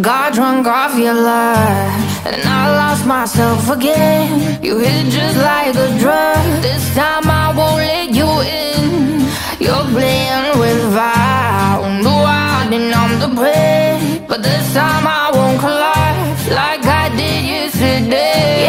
got drunk off your life, and I lost myself again. You hit just like a drug. This time I won't let you in. You're playing with fire on the wild and on the brave, but this time I won't collide like I did yesterday.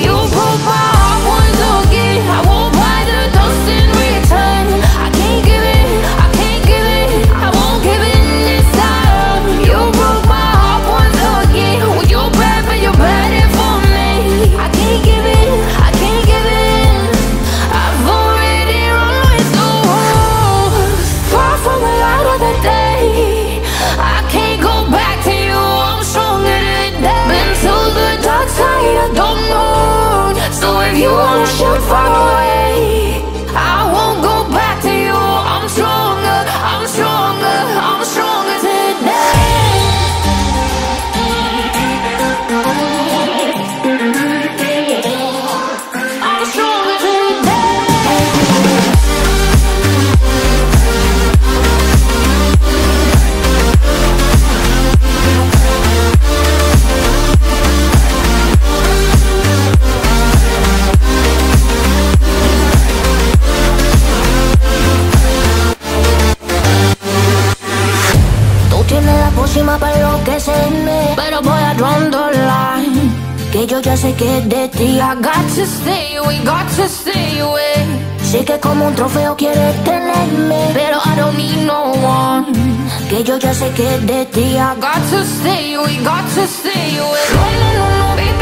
You broke my heart once again. I won't buy the dust in return. I can't give it, I can't give it, I won't give it this time. You broke my heart once again. Well, you're bad, but you're bad it for me. I can't give it, I can't give it. I've already run with the world, far from the light of the day. I can't go back to you, I'm stronger today. Been to the dark side of the moon, so if you wanna shoot far away, I won't go back to you. I'm stronger, I'm stronger, I'm stronger today. I'm stronger today. Tienes la pócima para enloquecerme, pero voy a draw the line, que yo ya sé que es de ti. I got to stay away, got to stay away. Sé que como un trofeo quieres tenerme, pero I don't need no one, que yo ya sé que es de ti. I got to stay away, got to stay away. No, no, no, no, baby.